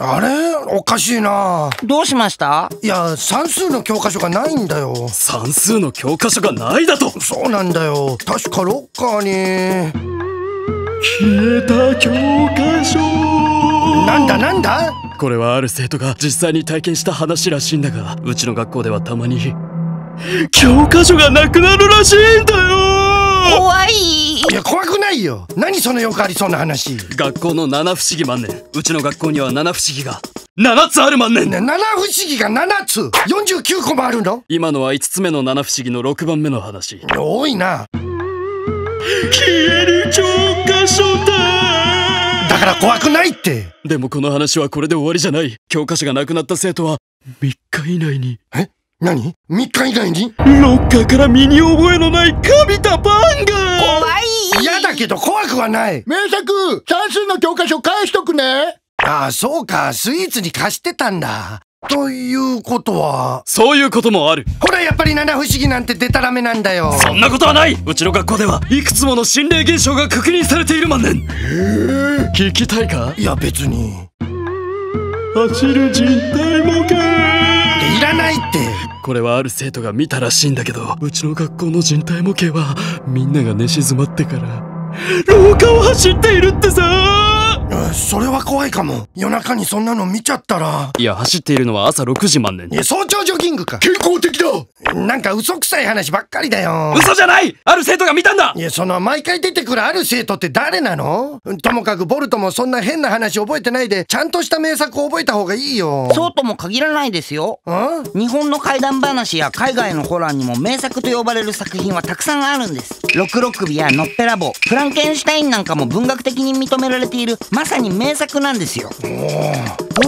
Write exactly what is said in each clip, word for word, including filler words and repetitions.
あれおかしいな。どうしました？いや、算数の教科書がないんだよ。算数の教科書がないだと？そうなんだよ。確かロッカーに。消えた教科書。なんだなんだ？これはある生徒が実際に体験した話らしいんだが、うちの学校ではたまに教科書がなくなるらしいんだよ。怖い。いや、怖くないよ。何そのよくありそうな話。学校の七不思議万年。うちの学校には七不思議がななつある万年。な、七不思議がななつ ?よんじゅうきゅう 個もあるの？今のはいつつめの七不思議のろくばんめの話。多いな。消える教科書だ。だから怖くないって。でもこの話はこれで終わりじゃない。教科書がなくなった生徒はみっか以内に。え？何？ みっか 以内にロッカーから身に覚えのないカビたパンが。怖い。嫌だけど怖くはない。名作、算数の教科書返しとくね。ああ、そうか、スイーツに貸してたんだ。ということは、そういうこともある。ほら、やっぱり七不思議なんてデタラメなんだよ。そんなことはない。うちの学校ではいくつもの心霊現象が確認されている万年。へえ、聞きたいか？いや、別に。走る人体模型。いらないって。これはある生徒が見たらしいんだけど、うちの学校の人体模型はみんなが寝静まってから廊下を走っているってさ。それは怖いかも。夜中にそんなの見ちゃったら。いや、走っているのは朝ろくじ万年。いや、早朝ジョギングか。健康的だ。なんか嘘くさい話ばっかりだよ。嘘じゃない。ある生徒が見たんだ。いや、その毎回出てくるある生徒って誰なの？ともかくボルトもそんな変な話覚えてないで、ちゃんとした名作を覚えた方がいいよ。そうとも限らないですよ。ん？日本の怪談話や海外のホラーにも名作と呼ばれる作品はたくさんあるんです。ろくろ首やのっぺらぼう、フランケンシュタインなんかも文学的に認められているまさに名作なんですよ。ボ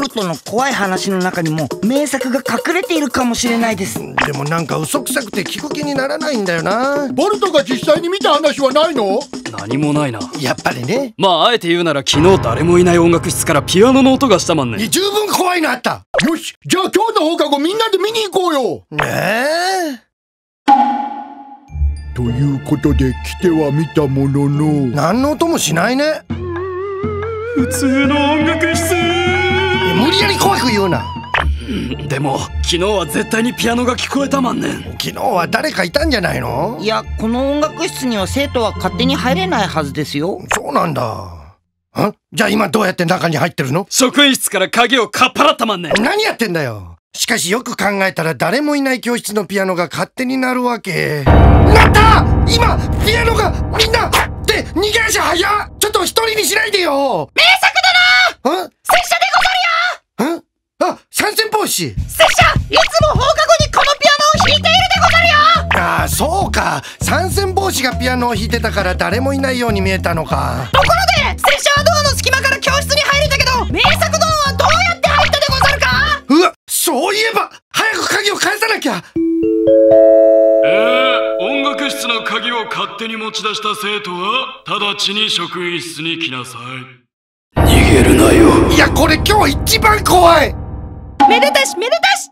ルトの怖い話の中にも名作が隠れているかもしれないです。でもなんか嘘くさくて聞く気にならないんだよな。ボルトが実際に見た話はないの？何もないな。やっぱりね。まああえて言うなら、昨日誰もいない音楽室からピアノの音がしたまんね。十分怖いのあった。よし、じゃあ今日の放課後みんなで見に行こうよ。ねえ。ということで来てはみたものの、何の音もしないね。普通の音楽室。無理やり怖く言うな。でも昨日は絶対にピアノが聞こえたまんねん。昨日は誰かいたんじゃないの？いや、この音楽室には生徒は勝手に入れないはずですよ。そうなんだ。ん？じゃあ今どうやって中に入ってるの？職員室から鍵をかっぱらったまんねん。何やってんだよ。しかしよく考えたら、誰もいない教室のピアノが勝手になるわけ。なった！今ピアノがみんなって逃げ足早っ！ちょっと一人にしないでよ。名作だな。ん？拙者でござるよ。ん？あ、三線帽子。拙者いつも放課後にこのピアノを弾いているでござるよ。ああ、そうか、三線帽子がピアノを弾いてたから誰もいないように見えたのか。ところで拙者はドアの隙間から教室に入るんだけど、名作殿はどうやって入ったでござるか？うわ、そういえば早く鍵を返さなきゃ。えー、音楽室の鍵を勝手に持ち出した生徒は直ちに職員室に来なさい。逃げるなよ。いや、これ今日一番怖い。めでたしめでたし。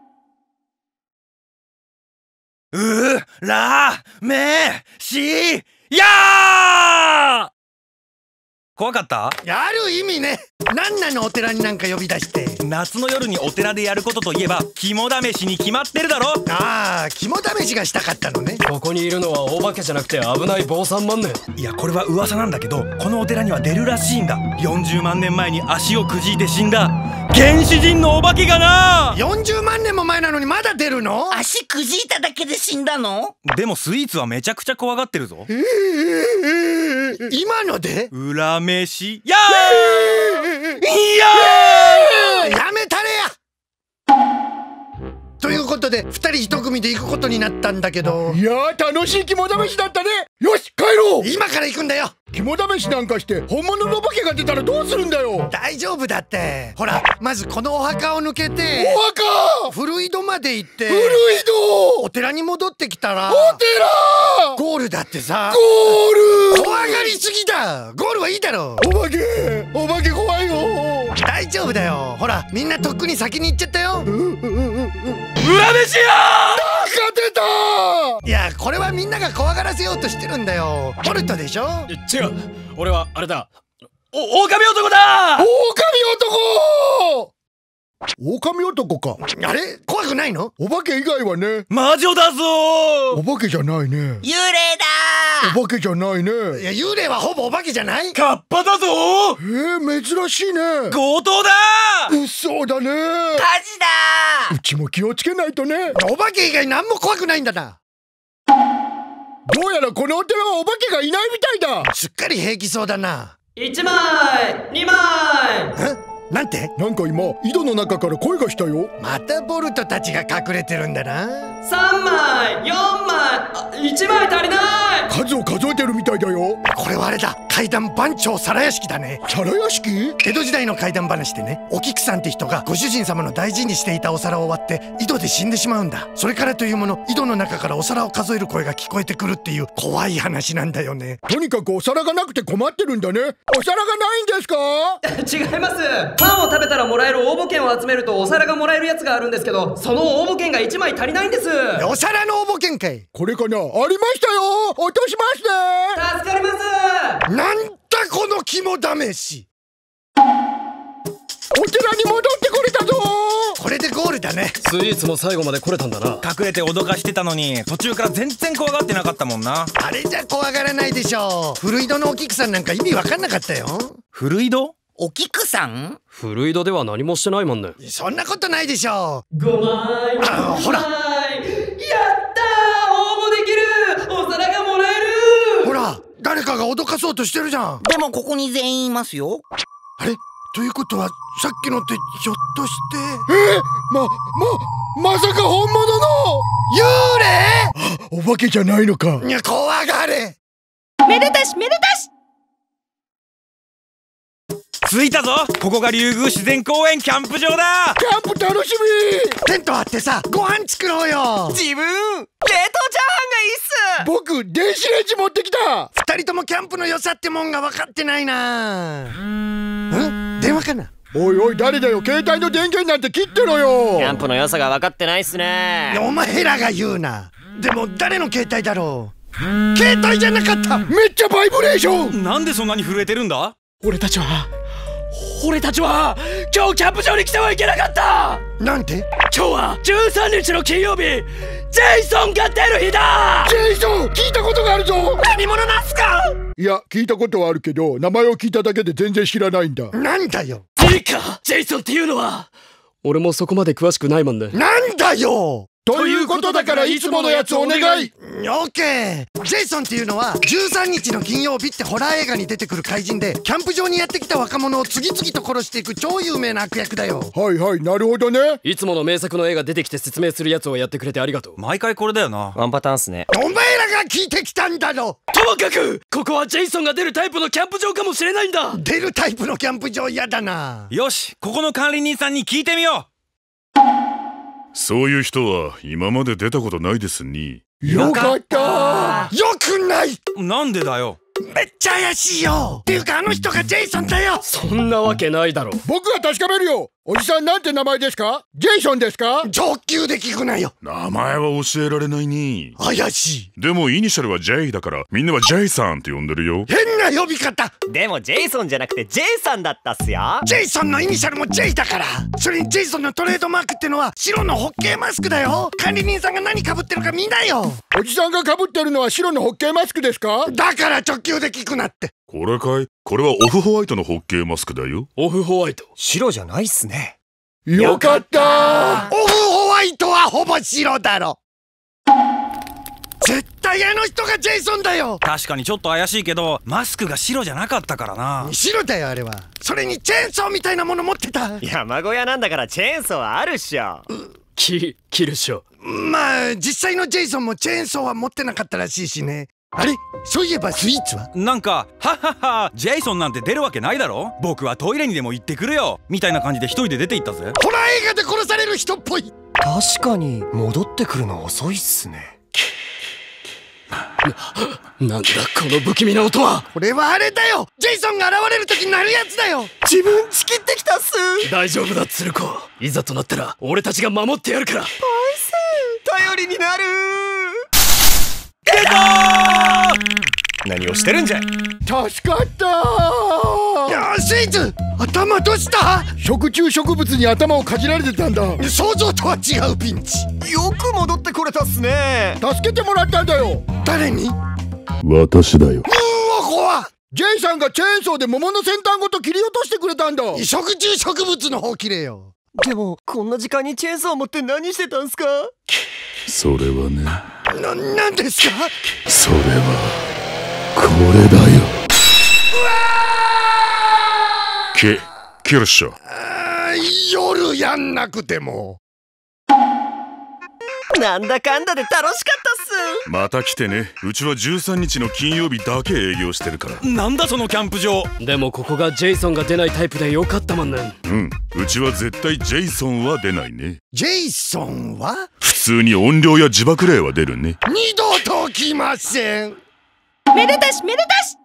うーらーめーしーやー。怖かった？ある意味ね。なんなの、お寺になんか呼び出して。夏の夜にお寺でやることといえば肝試しに決まってるだろ。ああ、肝試しがしたかったのね。ここにいるのはお化けじゃなくて危ない坊さん万年。いや、これは噂なんだけど、このお寺には出るらしいんだ。よんじゅうまんねんまえに足をくじいて死んだ原始人のお化けがな。よんじゅうまんねんも前なのにまだ出るの？足くじいただけで死んだの？でもスイーツはめちゃくちゃ怖がってるぞ。えーえー、今ので？恨みやーやめたれや。ということでふたり一組で行くことになったんだけど、いやー、楽しい肝試しだったね。よし、帰ろう。今から行くんだよ。肝試しなんかして本物のお化けが出たらどうするんだよ。大丈夫だって。ほら、まずこのお墓を抜けて、お墓古井戸まで行って、古井戸お寺に戻ってきたら、お寺ゴールだってさ。ゴール。怖がりすぎだ。ゴールはいいだろう。お化けお化け怖いよ。大丈夫だよ。ほら、みんなとっくに先に行っちゃったよ。うううううう裏飯よ。いや、これはみんなが怖がらせようとしてるんだよ。ボルトでしょ？違う、俺はあれだ。お、狼男だ！狼男！狼男か。あれ怖くないの？お化け以外はね。魔女だぞー。お化けじゃないね。幽霊だー。お化けじゃないね。いや、幽霊はほぼお化けじゃない？カッパだぞー。えー、珍しいね。強盗だー。うっそうだね。火事だー。うちも気をつけないとね。お化け以外何も怖くないんだな。どうやらこのお寺はお化けがいないみたいだ。すっかり平気そうだな。いちまいにまい。え？なんて？なんか今井戸の中から声がしたよ。またボルトたちが隠れてるんだな。さんまいよんまいいちまい足りない。数を数えてるみたいだよ。これはあれだ、怪談番長皿屋敷だね。皿屋敷？江戸時代の怪談話でね、お菊さんって人がご主人様の大事にしていたお皿を割って井戸で死んでしまうんだ。それからというもの、井戸の中からお皿を数える声が聞こえてくるっていう怖い話なんだよね。とにかくお皿がなくて困ってるんだね。お皿がないんですか？違います。パンを食べたらもらえる応募券を集めるとお皿がもらえるやつがあるんですけど、その応募券がいちまい足りないんです。お皿の応募券かい。これかな？ありましたよ。落としますね。助かります。なんだこの肝試し。お寺に戻ってこれたぞー。これでゴールだね。スイーツも最後まで来れたんだな。隠れて脅かしてたのに、途中から全然怖がってなかったもんな。あれじゃ怖がらないでしょう。古井戸のお菊さんなんか意味わかんなかったよ。古井戸？お菊さん？古井戸では何もしてないもんね。そんなことないでしょう。ごまい。あ、ほら。やったー、応募できる。お皿がもらえる。ほら、誰かが脅かそうとしてるじゃん。でもここに全員いますよ。あれ？ということはさっきのってひょっとして、えー、ま、ま、まさか本物の幽霊？あ、お化けじゃないのか。いや、怖がれ。めでたしめでたし。着いたぞ。ここが竜宮自然公園キャンプ場だ。キャンプ楽しみ。テント張ってさ、ご飯作ろうよ。自分冷凍チャーハンがいいっす。僕電子レンジ持ってきた。二人ともキャンプの良さってもんが分かってないな。ん？電話かな。おいおい、誰だよ。携帯の電源なんて切ってろよ。キャンプの良さが分かってないっすね。お前らが言うな。でも誰の携帯だろう。携帯じゃなかった。めっちゃバイブレーション。なんでそんなに震えてるんだ。俺たちは俺たちは今日キャンプ場に来てはいけなかった。なんて？今日はじゅうさんにちの金曜日、ジェイソンが出る日だ。ジェイソン聞いたことがあるぞ。何者なんすか？いや、聞いたことはあるけど名前を聞いただけで全然知らないんだ。なんだよ。いいか、ジェイソンっていうのは俺もそこまで詳しくないもんね。なんだよ。ということだからいつものやつお願い。オッケー。ジェイソンっていうのはじゅうさんにちの金曜日ってホラー映画に出てくる怪人で、キャンプ場にやってきた若者を次々と殺していく超有名な悪役だよ。はいはい、なるほどね。いつもの名作の映画出てきて説明するやつをやってくれてありがとう。毎回これだよな。ワンパターンっすね。お前らが聞いてきたんだろ。ともかくここはジェイソンが出るタイプのキャンプ場かもしれないんだ。出るタイプのキャンプ場嫌だな。よし、ここの管理人さんに聞いてみよう。そういう人は今まで出たことないですに。よかったー。よくない。なんでだよ。めっちゃ怪しいよ。っていうかあの人がジェイソンだよ。そんなわけないだろ。僕が確かめるよ。おじさんなんて名前ですか？ジェイソンですか？上級で聞くなよ。名前は教えられないに。怪しい。でもイニシャルは ジェイ だからみんなはジェイさんって呼んでるよ。変な呼び方。でもジェイソンじゃなくて ジェイ さんだったっすよ。ジェイソンのイニシャルも ジェイ だから。それにジェイソンのトレードマークってのは白のホッケーマスクだよ。管理人さんが何かぶってるか見なよ。おじさんがかぶってるのは白のホッケーマスクですか？だから直球で聞くなって。これかい？これはオフホワイトのホッケーマスクだよ。オフホワイト。白じゃないっすね。よかったー。オフホワイトはほぼ白だろ。絶対あの人がジェイソンだよ。確かにちょっと怪しいけど、マスクが白じゃなかったからな。白だよあれは。それにチェーンソーみたいなもの持ってた。山小屋なんだからチェーンソーはあるっしょ。き、切るっしょ。まあ実際のジェイソンもチェーンソーは持ってなかったらしいしね。あれ、そういえばスイーツはなんか「はっはっはジェイソンなんて出るわけないだろ、僕はトイレにでも行ってくるよ」みたいな感じで一人で出て行ったぜ。ホラー映画で殺される人っぽい。確かに戻ってくるの遅いっすね。な、なんだこの不気味な音は。これはあれだよ、ジェイソンが現れる時になるやつだよ。自分ちきってきたっす。大丈夫だ鶴子、いざとなったら俺たちが守ってやるから。おいしい、頼りになる。出たー。何をしてるんじゃ。助かったー。いやー、シーズ、頭どうした？食虫植物に頭をかじられてたんだ。想像とは違うピンチ。よく戻ってこれたっすね。助けてもらったんだよ。誰に？私だよ。うわ、怖っ。ジェイさんがチェーンソーで桃の先端ごと切り落としてくれたんだ。食虫植物の方切れよ。でもこんな時間にチェーンソー持って何してたんすか？それはね。な、なんですか？それはこれだよ。き、切るっしょ。夜やんなくても。なんだかんだで楽しかったっす。また来てね。うちはじゅうさんにちの金曜日だけ営業してるから。なんだそのキャンプ場。でもここがジェイソンが出ないタイプでよかったもんね。うん、うちは絶対ジェイソンは出ないね。ジェイソンは普通に音量や自爆霊は出るね。二度と来ません。めでたしめでたし。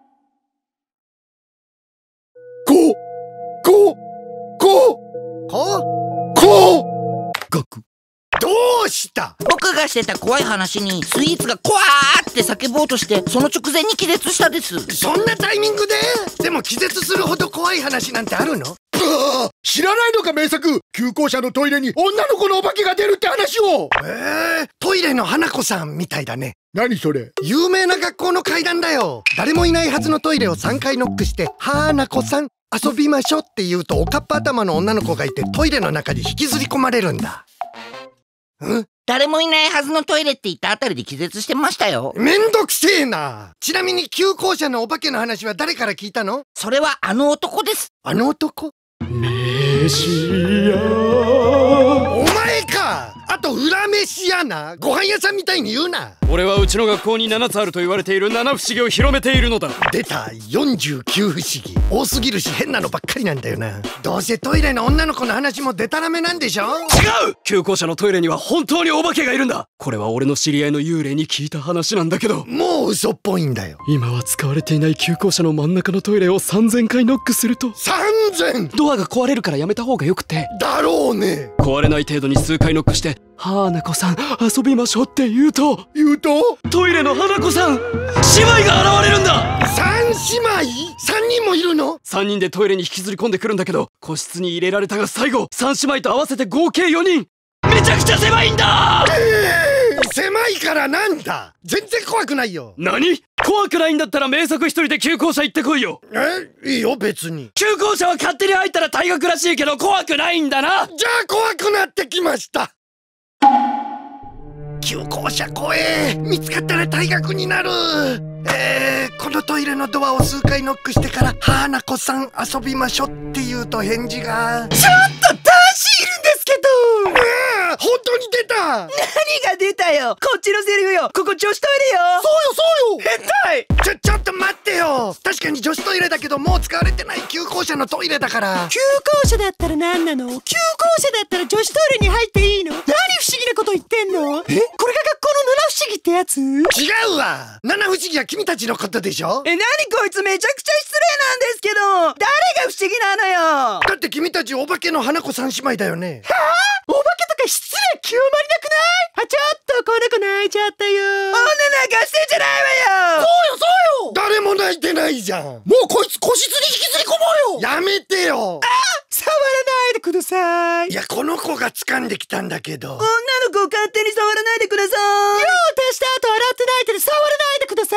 こうこうこうこうこうがく。どうした？僕がしてた怖い話にスイーツがこわーって叫ぼうとして、その直前に気絶したです。そんなタイミングで？でも気絶するほど怖い話なんてあるの？知らないのか名作。旧校舎のトイレに女の子のお化けが出るって話を。えー、トイレの花子さんみたいだね。何それ？有名な学校の階段だよ。誰もいないはずのトイレをさんかいノックして、花子さん遊びましょうって言うと、おかっぱ頭の女の子がいてトイレの中に引きずり込まれるんだ。ん？誰もいないはずのトイレって言ったあたりで気絶してましたよ。めんどくせえな。ちなみに旧校舎のお化けの話は誰から聞いたの？それはあの男です。あの男？メシア。お前か。あと裏メシアな。ご飯屋さんみたいに言うな。俺はうちの学校にななつあると言われている七不思議を広めているのだ。出た、よんじゅうきゅうふしぎ。多すぎるし変なのばっかりなんだよな。どうせトイレの女の子の話もデタラメなんでしょ？違う。旧校舎のトイレには本当にお化けがいるんだ。これは俺の知り合いの幽霊に聞いた話なんだけど、もう嘘っぽいんだよ。今は使われていない旧校舎の真ん中のトイレをさんぜんかいノックすると、さんぜん！ドアが壊れるからやめた方がよくて。だろうね。壊れない程度に数回ノックして、花子さん遊びましょうって言うと言うとトイレの花子さん姉妹が現れるんだ。さん姉妹 ?さん 人もいるの ?さん 人でトイレに引きずり込んでくるんだけど、個室に入れられたが最後さん姉妹と合わせて合計よにん。めちゃくちゃ狭いんだ、えー、狭いからなんだ。全然怖くないよ。何？怖くないんだったら名作一人で旧校舎行ってこいよ。え、いいよ別に。旧校舎は勝手に入ったら退学らしいけど怖くないんだな。じゃあ怖くなってきました。旧校舎怖え。見つかったら退学になる。えー、このトイレのドアを数回ノックしてから「花子さん遊びましょ」って言うと返事が、ちょっと男子いるんですけど。ねえ、本当に出た。何が出たよ。こっちのセリフよ。ここ女子トイレよ。そうよそうよ。変態。ちょちょっと待ってよ。確かに女子トイレだけど、もう使われてない旧校舎のトイレだから。旧校舎だったら何なの？旧校舎だったら女子トイレに入っていいの？何不思議なこと言ってんの？え、これが学校の七不思議ってやつ？違うわ。七不思議は君たちのことでしょ。え、何こいつめちゃくちゃ失礼なんですけど。誰が不思議なのよ。だって君たちお化けの花子さん姉妹だよね。はあ？お化けとか失礼極まりなくない？あ、ちょっとこの子泣いちゃったよ。女泣かしてんじゃないわよ。そうよそうよ。誰も泣いてないじゃん。もうこいつ個室に引きずり込もうよ。やめてよ。あ、触らないでください。いや、この子が掴んできたんだけど。女の子を勝手に触らないでください。用足した後洗ってないで触らないでくださ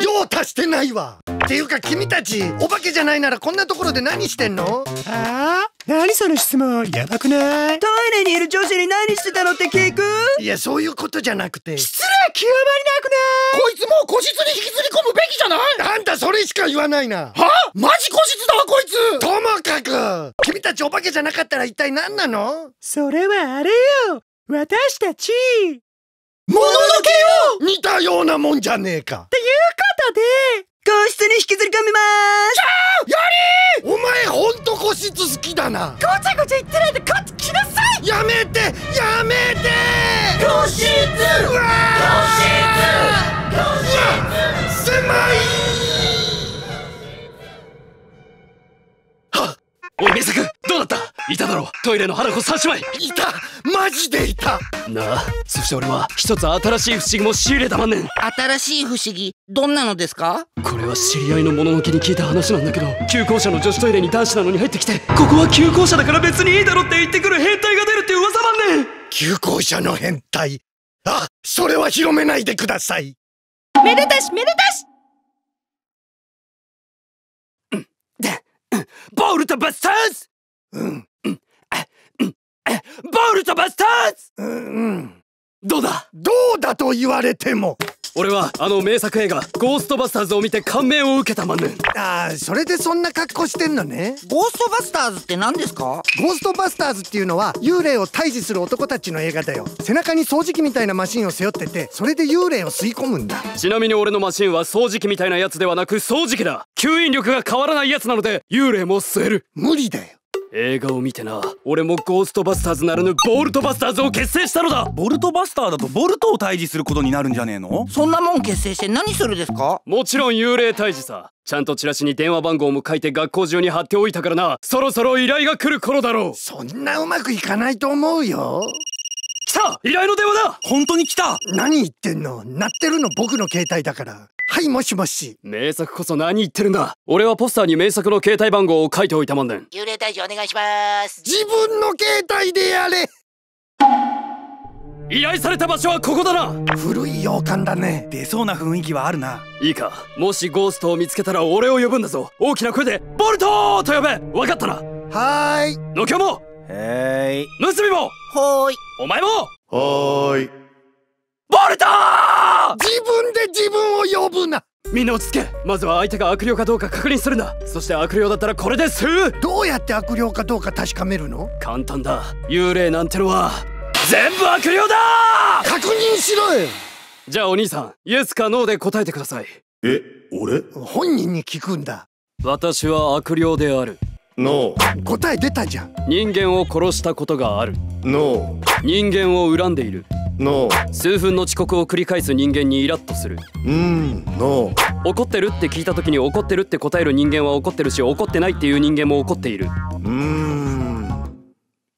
い。用足してないわ。っていうか君たちお化けじゃないならこんなところで何してんの？ああ、何その質問。やばくない？トイレにいる女子に何してたのって聞く？いや、そういうことじゃなくて。失礼極まりなくない？こいつもう個室に引きずり込むべきじゃない？なんだそれしか言わないな。はあ？マジ個室だわこいつ。ともかく君たちお化けじゃなかったら一体何なの？それはあれよ、私たちもののけよ。似たようなもんじゃねえか。っていうことで個室に引きずり込みまーす。やりー。お前ほんと個室好きだな。ごちゃごちゃ言ってないでこっち来なさい。やめてやめて。個室うわー、個室個室狭い。はっ、おい名作どうだった？いただろう、トイレの花子三姉妹。いた、マジでいたなあ。そして俺は一つ新しい不思議も仕入れたまんねん。新しい不思議、どんなのですか？これは知り合いの物のけに聞いた話なんだけど、旧校舎の女子トイレに男子なのに入ってきて、ここは旧校舎だから別にいいだろって言ってくる変態が出るって噂まんねん。旧校舎の変態、あ、それは広めないでください。めでたしめでたし。ボールとバスターズ。うんうん。ボールとバスターズ。うん。どうだ。どうだと言われても。俺はあの名作映画ゴーストバスターズを見て感銘を受けたまんねん。ああ、それでそんな格好してんのね。ゴーストバスターズって何ですか？ゴーストバスターズっていうのは幽霊を退治する男たちの映画だよ。背中に掃除機みたいなマシンを背負ってて、それで幽霊を吸い込むんだ。ちなみに俺のマシンは掃除機みたいなやつではなく掃除機だ。吸引力が変わらないやつなので幽霊も吸える。無理だよ。映画を見てな、俺もゴーストバスターズならぬボルトバスターズを結成したのだ。ボルトバスターだとボルトを退治することになるんじゃねえの？そんなもん結成して何するですか？もちろん幽霊退治さ。ちゃんとチラシに電話番号も書いて学校中に貼っておいたからな。そろそろ依頼が来る頃だろう。そんなうまくいかないと思うよ。来た！依頼の電話だ！本当に来た！何言ってんの？鳴ってるの僕の携帯だから。はい、もしもし。名作こそ何言ってるんだ。俺はポスターに名作の携帯番号を書いておいたもんねん。幽霊退治お願いします。自分の携帯でやれ。依頼された場所はここだな。古い洋館だね。出そうな雰囲気はあるな。いいか、もしゴーストを見つけたら俺を呼ぶんだぞ。大きな声でボルトーと呼べ。分かったな？はーい。のきょも。へーい。むすびも。ほーい。お前も。ほーい。ボルトー。自分で自分を呼ぶな。みんな落ち着け。まずは相手が悪霊かどうか確認するんだ。そして悪霊だったらこれです。どうやって悪霊かどうか確かめるの？簡単だ。幽霊なんてのは全部悪霊だ。確認しろよ。じゃあお兄さん、イエスかノーで答えてください。え、俺？本人に聞くんだ。私は悪霊である。ノー。答え出たじゃん。人間を殺したことがある。ノー。人間を恨んでいる。No. 数分の遅刻を繰り返す人間にイラッとする。うん、 No. 怒ってるって聞いた時に怒ってるって答える人間は怒ってるし、怒ってないっていう人間も怒っている。うん、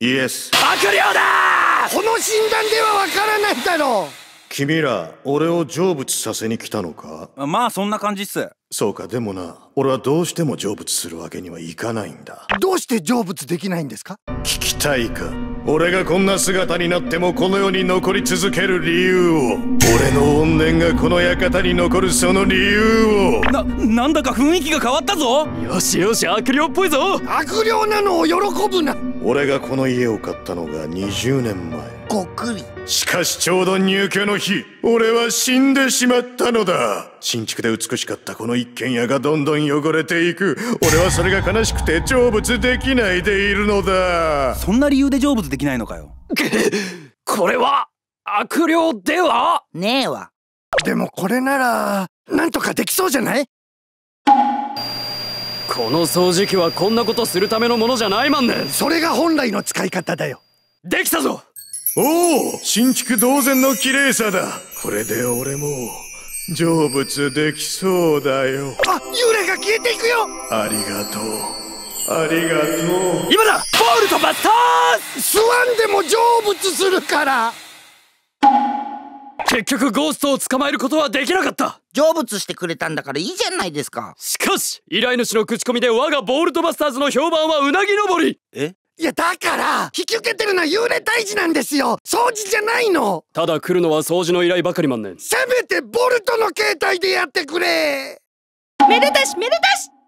Yes。 悪霊だー。この診断ではわからないだろう。君ら俺を成仏させに来たのか？まあそんな感じっす。そうか。でもな、俺はどうしても成仏するわけにはいかないんだ。どうして成仏できないんですか？聞きたいか？俺がこんな姿になってもこの世に残り続ける理由を。俺の怨念がこの館に残るその理由を。な、なんだか雰囲気が変わったぞ。よしよし、悪霊っぽいぞ。悪霊なのを喜ぶな。俺がこの家を買ったのがにじゅうねんまえ。ごくり。しかしちょうど入居の日、俺は死んでしまったのだ。新築で美しかったこの一軒家がどんどん汚れていく。俺はそれが悲しくて成仏できないでいるのだ。そんな理由で成仏できないのかよ。これは悪霊ではねえわ。でもこれならなんとかできそうじゃない？この掃除機はこんなことするためのものじゃないまんねん。それが本来の使い方だよ。できたぞ。おお、新築同然の綺麗さだ。これで俺も成仏できそうだよ。あ、幽霊が消えていくよ。ありがとう、ありがとう。今だ、ボールとバスターズ。吸わんでも成仏するから。結局ゴーストを捕まえることはできなかった。成仏してくれたんだからいいじゃないですか。しかし依頼主の口コミで我がボールトバスターズの評判はうなぎ登り。え？いやだから引き受けてるのは幽霊退治なんですよ。掃除じゃないの。ただ来るのは掃除の依頼ばかりまんねん。せめてボルトの携帯でやってくれ。めでたしめでたし。